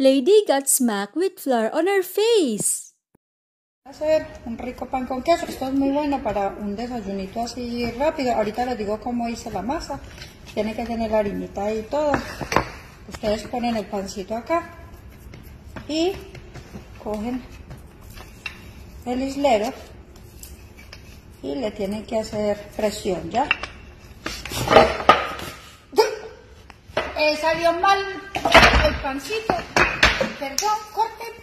Lady got smacked with flour on her face. Hacer un rico pan con queso. Esto es muy bueno para un desayunito así rápido. Ahorita les digo cómo hice la masa. Tiene que tener la harinita y todo. Ustedes ponen el pancito acá y cogen el islero y le tienen que hacer presión, ¿ya? Salió mal el pancito. Perdón, corte.